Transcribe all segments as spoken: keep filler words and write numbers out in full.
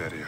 area.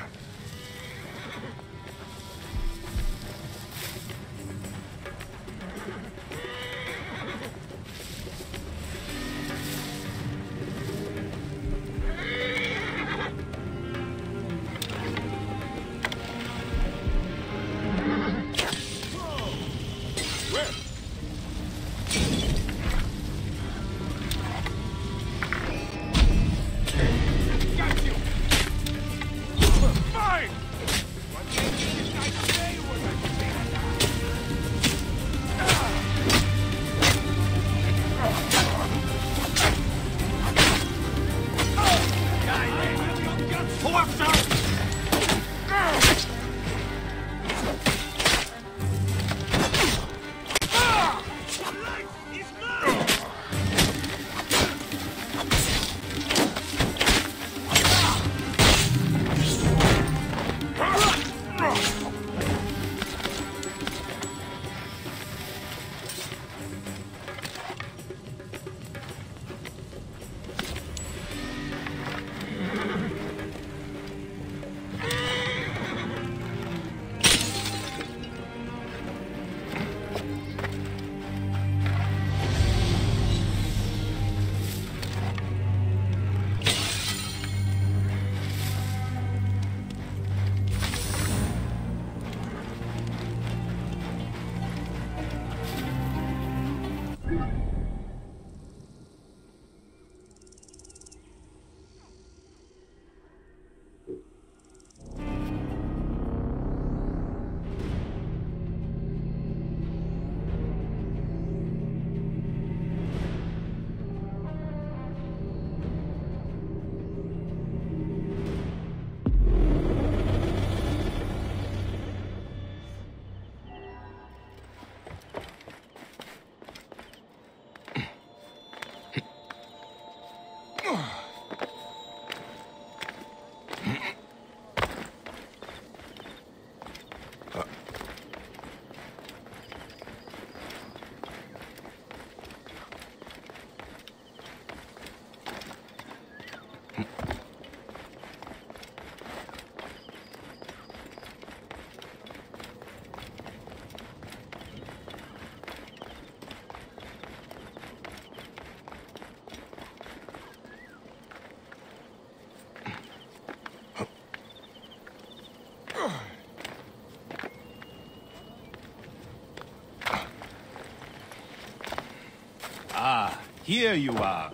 Here you are.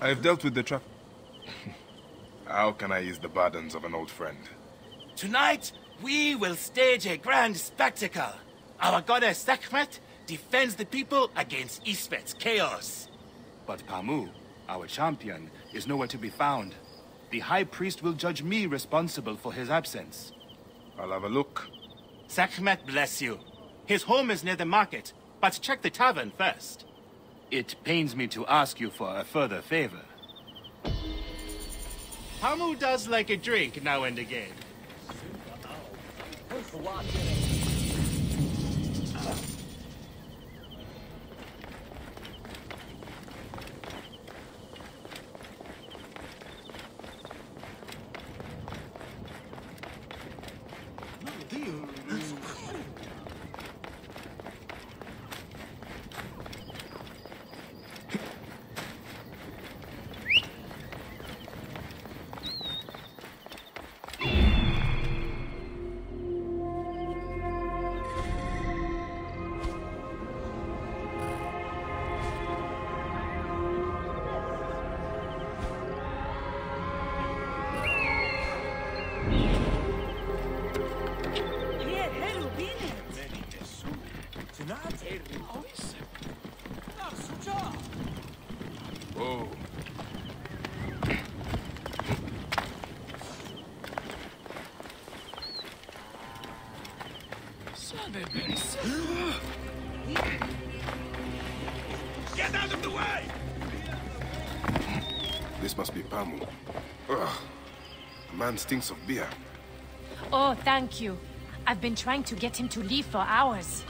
I've dealt with the trap. How can I ease the burdens of an old friend? Tonight, we will stage a grand spectacle. Our goddess Sekhmet defends the people against Isfet's chaos. But Pamu, our champion, is nowhere to be found. The High Priest will judge me responsible for his absence. I'll have a look. Sekhmet bless you. His home is near the market, but check the tavern first. It pains me to ask you for a further favor. Pamu does like a drink now and again. Get out of the way! This must be Pamu. Ugh. The man stinks of beer. Oh, thank you. I've been trying to get him to leave for hours.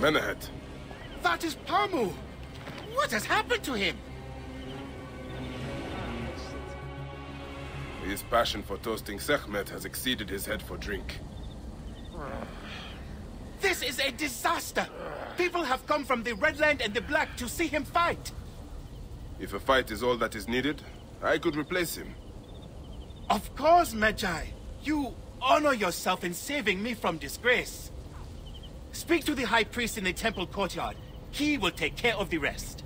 Menehet. That is Pamu! What has happened to him? His passion for toasting Sekhmet has exceeded his head for drink. This is a disaster! People have come from the Red Land and the Black to see him fight! If a fight is all that is needed, I could replace him. Of course, Magi! You honor yourself in saving me from disgrace. Speak to the High Priest in the temple courtyard. He will take care of the rest.